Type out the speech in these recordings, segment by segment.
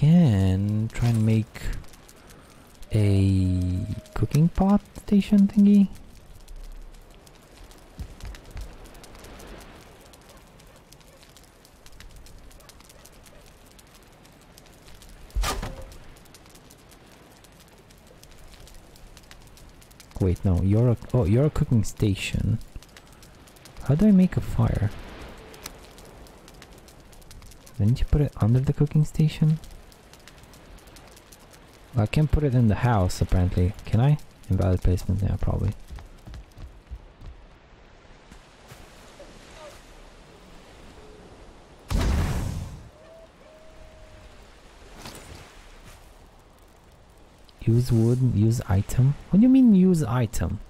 can try and make a cooking pot station thingy. Wait, no, you're a cooking station. How do I make a fire? Didn't you put it under the cooking station? I can put it in the house, apparently. Can I? Invalid placement, yeah, probably. Use wood, use item. What do you mean use item?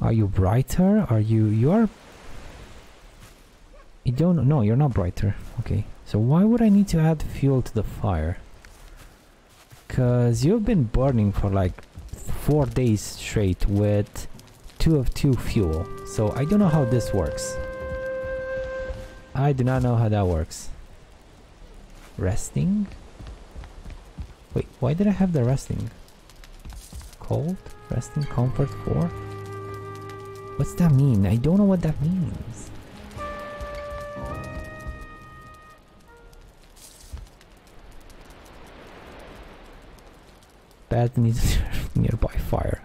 Are you brighter? Are you... You don't... No, you're not brighter. Okay. So why would I need to add fuel to the fire? Because you've been burning for like 4 days straight with 2 of 2 fuel. So I don't know how this works. I do not know how that works. Resting? Wait, why did I have the resting? Cold? Resting comfort 4? What's that mean? I don't know what that means. Bed needs nearby fire.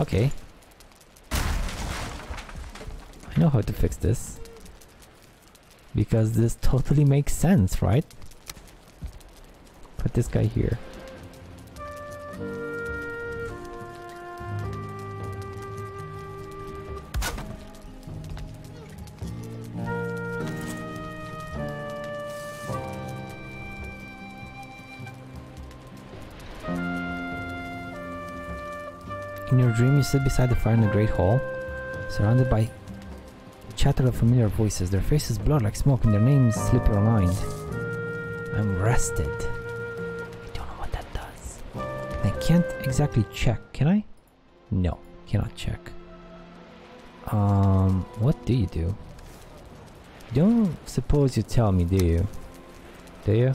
Okay. I know how to fix this. Because this totally makes sense, right? Put this guy here. In your dream, you sit beside the fire in the great hall, surrounded by chatter of familiar voices. Their faces blur like smoke and their names slip your mind. I'm rested. I don't know what that does. I can't exactly check, can I? No, cannot check. What do you do? You don't suppose you tell me, do you? Do you?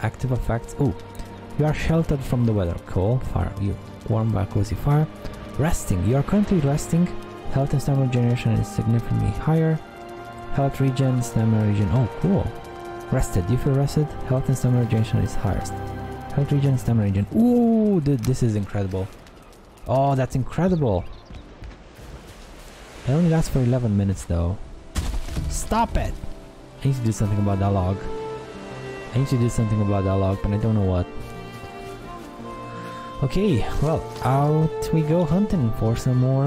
Active effects. Ooh. You are sheltered from the weather. Cool. Fire. You warm by a cozy fire. Resting. You are currently resting. Health and stamina generation is significantly higher. Health regen, stamina regen. Oh, cool. Rested. Do you feel rested? Health and stamina generation is highest. Health regen, stamina regen. Ooh, dude, this is incredible. Oh, that's incredible. It only lasts for 11 minutes, though. Stop it! I need to do something about that log. I need to do something about that log, but I don't know what. Okay, well, out we go hunting for some more,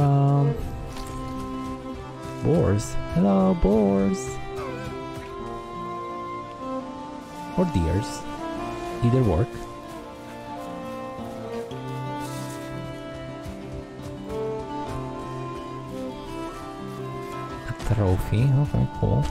boars. Hello, boars. Or deers. Either work. A trophy, okay, cool.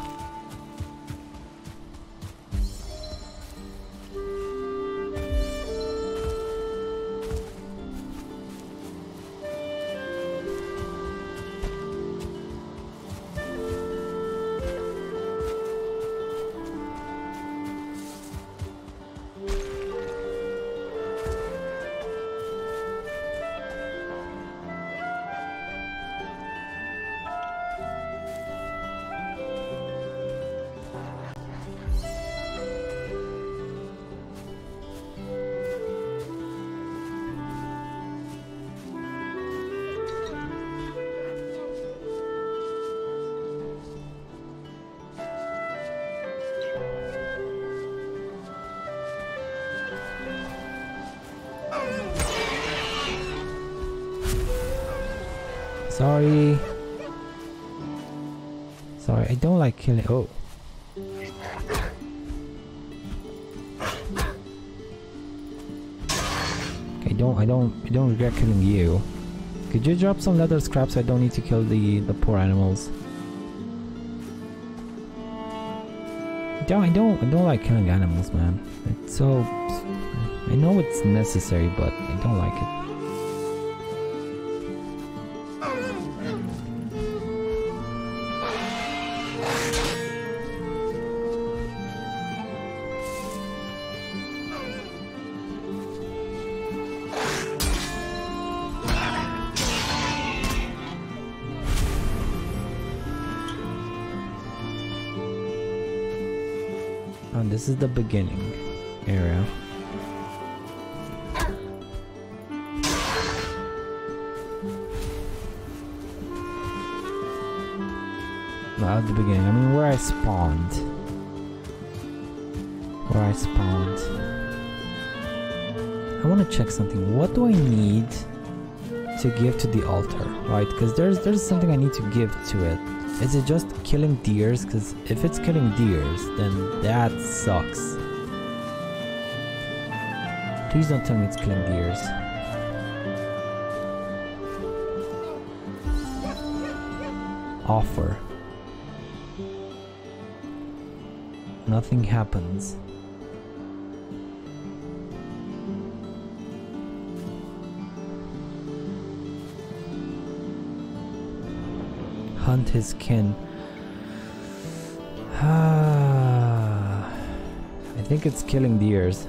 Sorry. Sorry, I don't like killing. Oh. Okay, I don't regret killing you. Could you drop some leather scraps so I don't need to kill the poor animals? I don't like killing animals, man. It's so... I know it's necessary, but I don't like it. This is the beginning area. Not at the beginning, I mean where I spawned. I want to check something. What do I need to give to the altar, right? Because there's something I need to give to it. Is it just killing deers? Because if it's killing deers, then that sucks. Please don't tell me it's killing deers. Offer. Nothing happens. Hunt his kin. I think it's killing deers,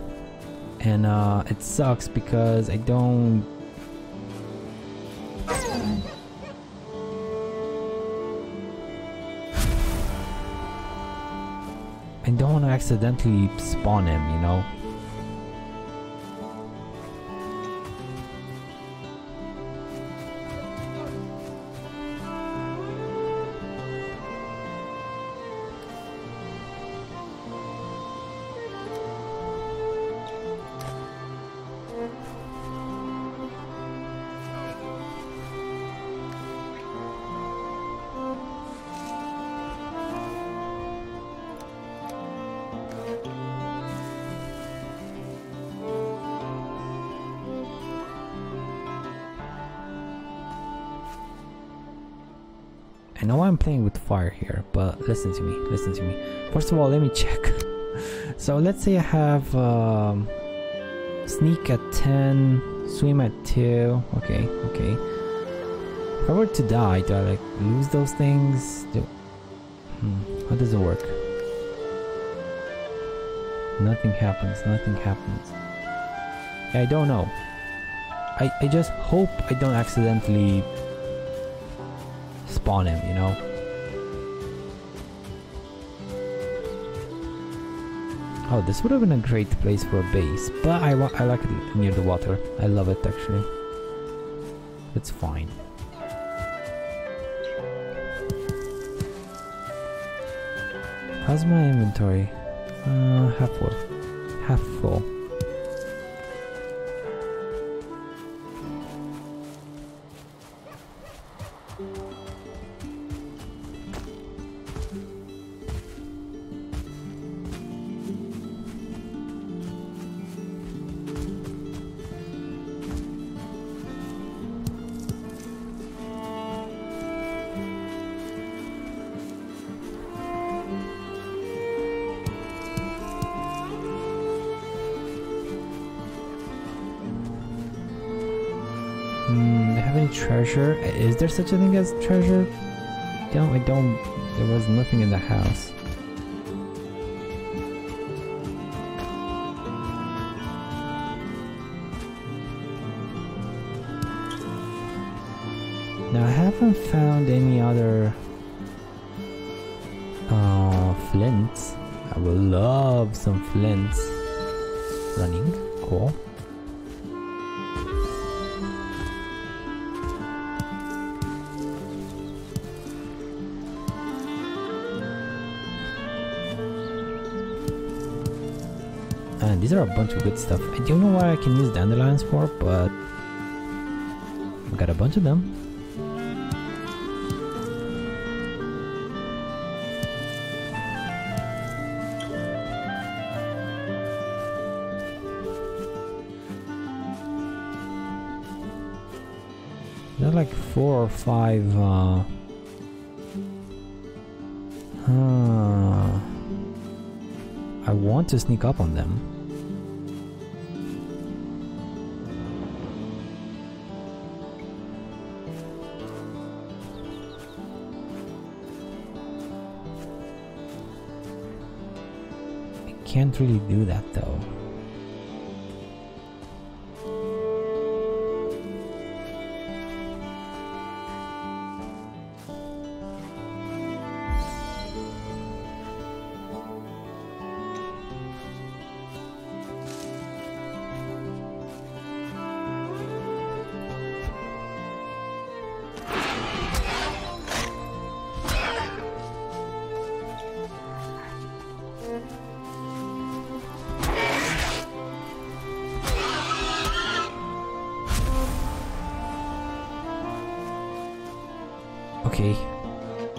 and it sucks because I don't... want to accidentally spawn him, you know? I know I'm playing with fire here, but listen to me, First of all, let me check. So let's say I have sneak at 10, swim at 2, okay. If I were to die, do I like lose those things? How does it work? Nothing happens, I don't know. I just hope I don't accidentally spawn him, you know? Oh, this would have been a great place for a base, but I like it near the water. I love it, actually. It's fine. How's my inventory? Half full. Do I have any treasure? Is there such a thing as treasure? No, I don't. There was nothing in the house. Now I haven't found any other flints. I would love some flints. Running, cool. Man, these are a bunch of good stuff. I don't know what I can use dandelions for, but I got a bunch of them. There are like 4 or 5. I want to sneak up on them. I can't really do that though.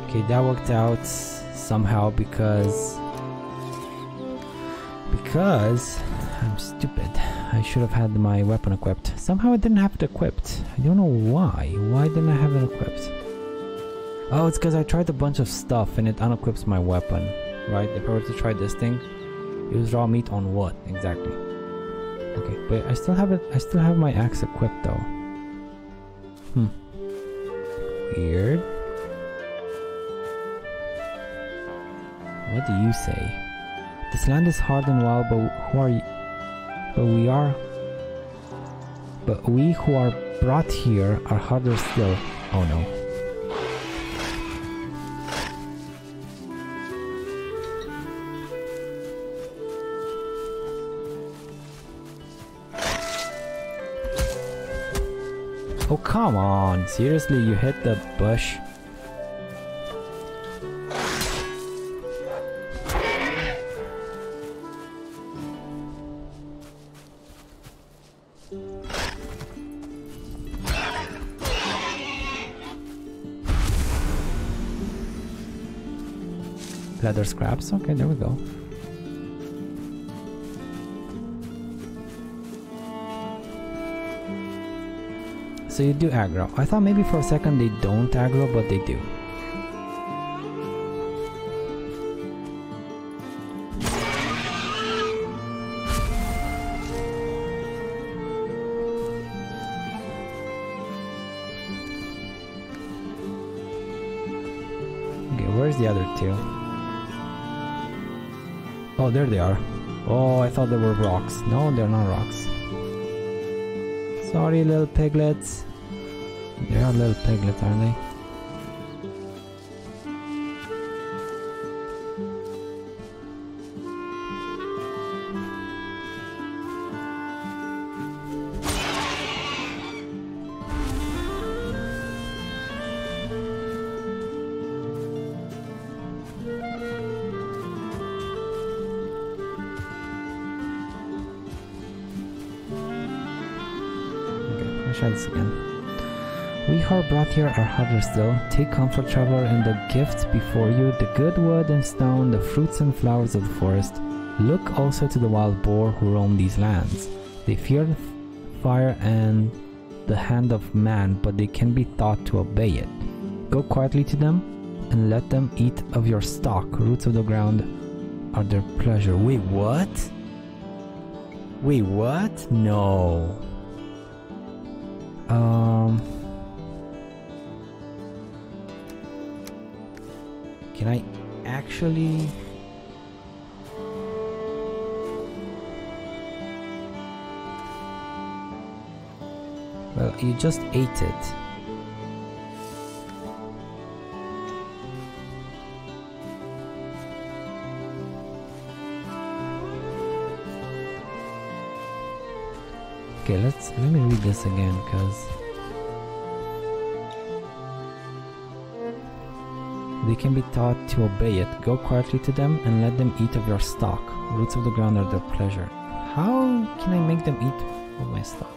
Okay, that worked out somehow because I'm stupid. I should have had my weapon equipped. Somehow I didn't have it equipped. I don't know why. Why didn't I have it equipped? Oh, it's because I tried a bunch of stuff and it unequips my weapon, right? If I were to try this thing, use raw meat on what exactly? Okay, but I still have it. I still have my axe equipped though. Weird. What do you say? This land is hard and wild, but who are you? But we who are brought here are harder still. Oh no. Oh come on! Seriously, you hit the bush? Leather scraps? Okay, there we go. So you do aggro. I thought maybe for a second they don't aggro, but they do. Okay, where's the other two? Oh, there they are. Oh, I thought they were rocks. No, they're not rocks. Sorry, little piglets. They are little piglets, aren't they? Try this again. We who are brought here are harder still. Take comfort, traveler, in the gifts before you, the good wood and stone, the fruits and flowers of the forest. Look also to the wild boar who roam these lands. They fear fire and the hand of man, but they can be taught to obey it. Go quietly to them and let them eat of your stock. Roots of the ground are their pleasure. Wait, what? Wait, what? No. Can I actually? Well, you just ate it. Okay, let me read this again, because they can be taught to obey it. Go quietly to them and let them eat of your stock. Roots of the ground are their pleasure. How can I make them eat of my stock?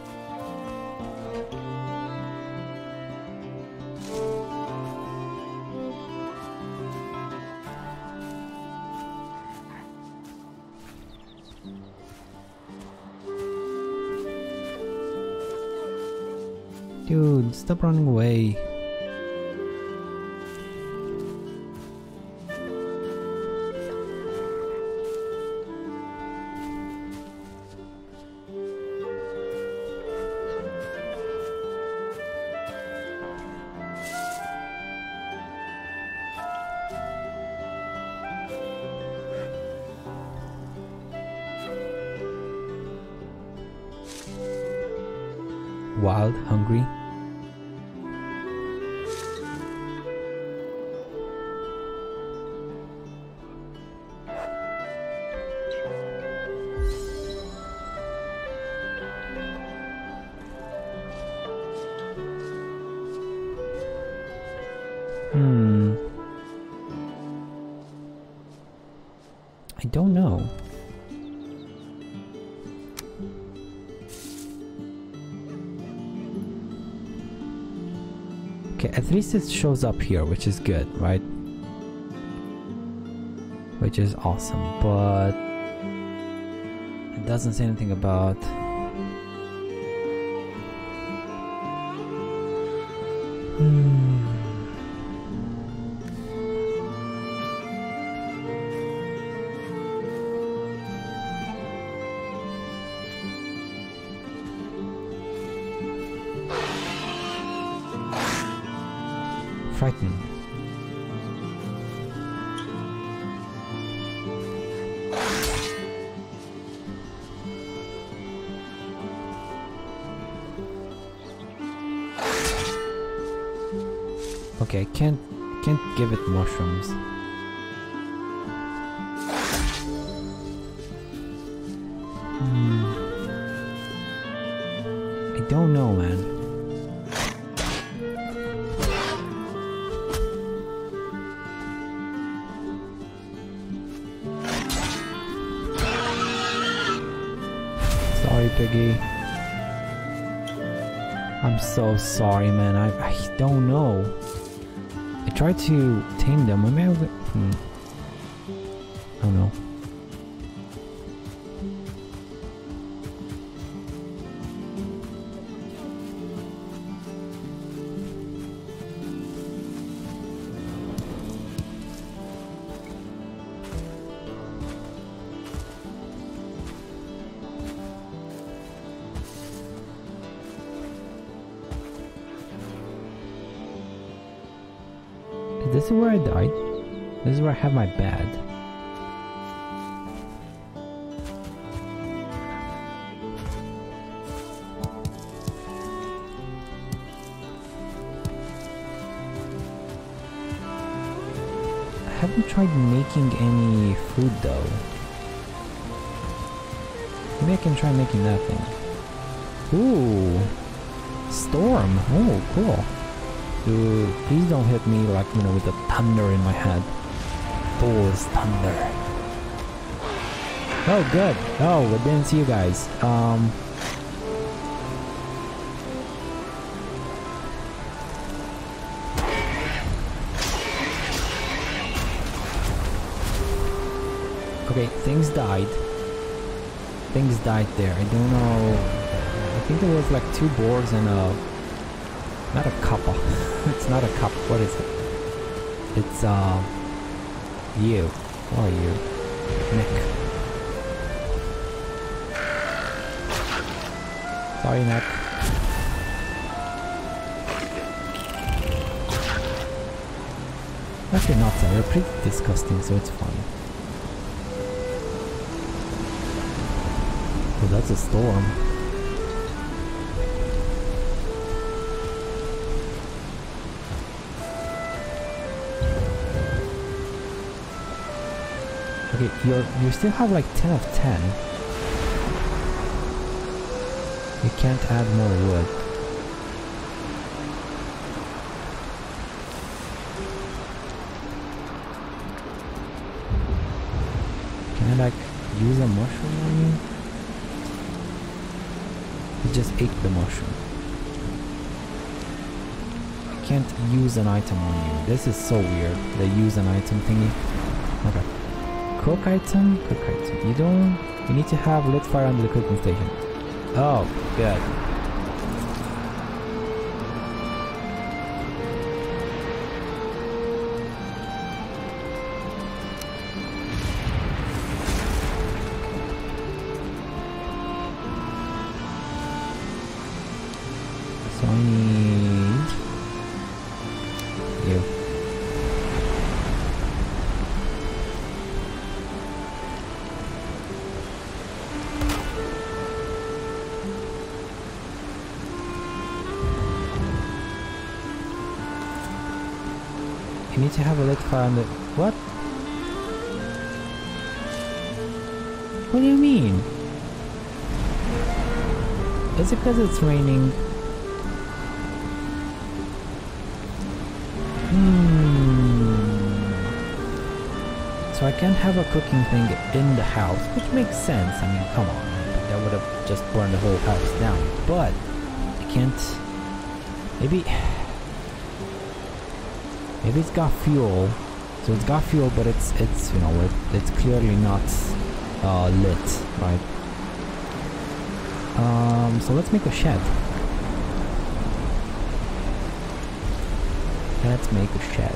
Dude, stop running away. wild, hungry. I don't know. Okay, at least it shows up here, which is good, right? Which is awesome, but it doesn't say anything about... Frightened. Okay, can't give it mushrooms. I don't know, man. Piggy, I'm so sorry, man. I don't know. I tried to tame them. I don't know. This is where I died. This is where I have my bed. I haven't tried making any food though. Maybe I can try making that thing. Ooh! Storm! Oh, cool. Dude, please don't hit me like, you know, with the thunder in my head. Thor's thunder. Oh, good. Oh, I didn't see you guys. Okay, things died. Things died there. I don't know. I think there was like 2 boars and a... Not a cuppa. It's not a cup. What is it? It's, you. Or you. Nick. Sorry, Nick. Actually not so. They're pretty disgusting, so it's fine. Oh, that's a storm. You still have like 10 of 10. You can't add more wood. Can I like use a mushroom on you? He just ate the mushroom. I can't use an item on you. This is so weird. They use an item thingy. Okay. Cook item. You need to have lit fire under the cooking station. Oh, good. So I need you. You need to have a look around the... What? What do you mean? Is it because it's raining? So I can't have a cooking thing in the house, which makes sense. I mean, come on, that would have just burned the whole house down. But I can't. Maybe it's got fuel. So it's got fuel, but it's you know it's clearly not lit, right? So let's make a shed. Let's make a shed.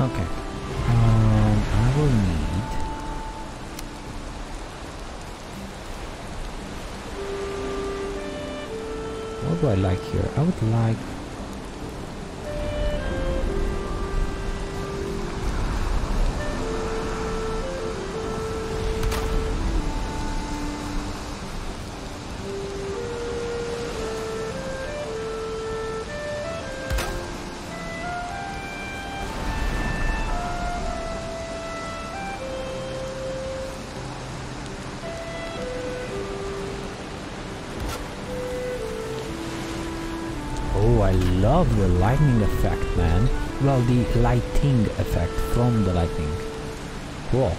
Okay, I will need... What do I like here? I would like... I love the lightning effect, man. Well, the lighting effect from the lightning. Cool.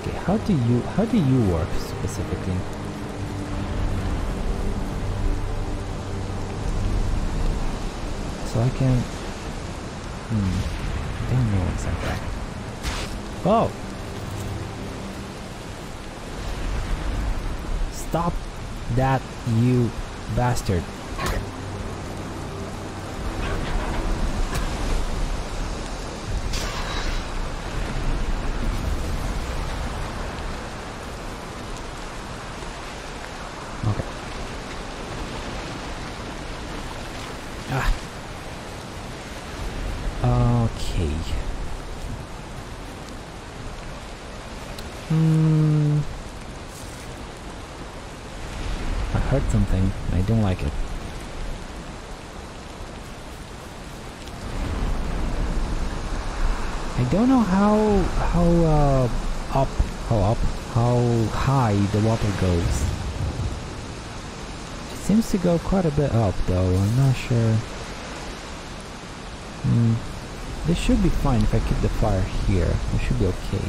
Okay, how do you work specifically? So I can I don't know exactly. Oh! Stop that, you bastard. I heard something. I don't like it. I don't know how high the water goes. It seems to go quite a bit up, though. I'm not sure. This should be fine if I keep the fire here. It should be okay.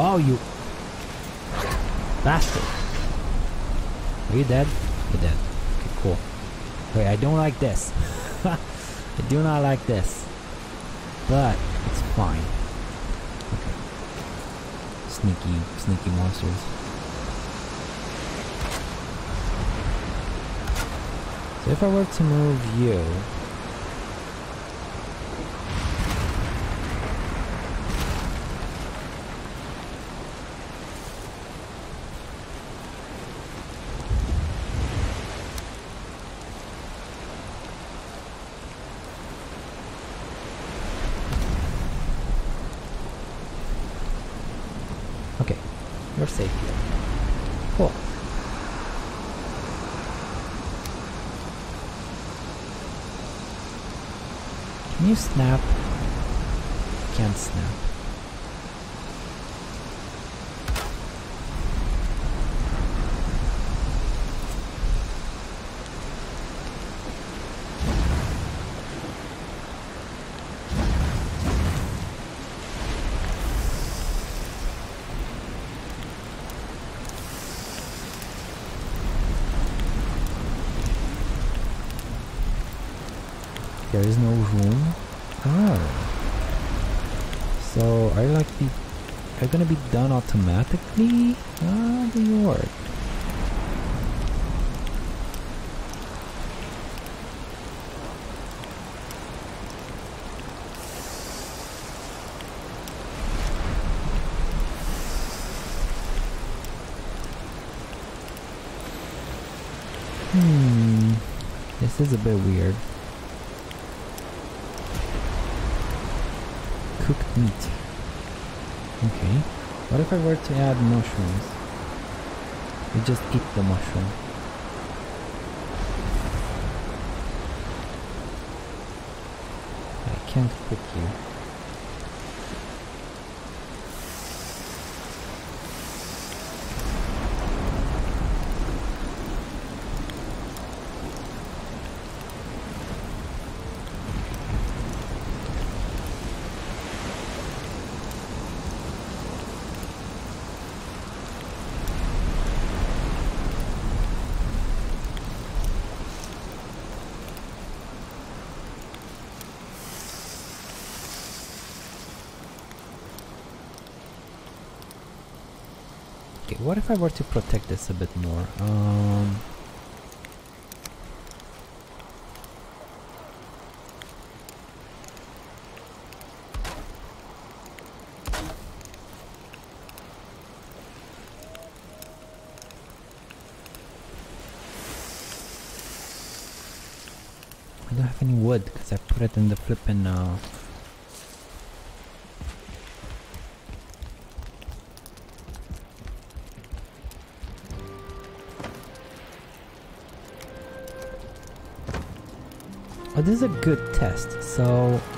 Oh, you bastard. Are you dead? You're dead. Okay, cool. Wait, I don't like this. I do not like this. But it's fine. Okay. Sneaky monsters. So if I were to move you... You're safe here. Cool. Can you snap? Can't snap. There is no room. Oh. So are you like the... Are you gonna be done automatically? Ah, the York. This is a bit weird. Cooked meat. Okay. What if I were to add mushrooms? You just eat the mushroom. I can't cook you. Okay, what if I were to protect this a bit more? I don't have any wood because I put it in the flippin' This is a good test, so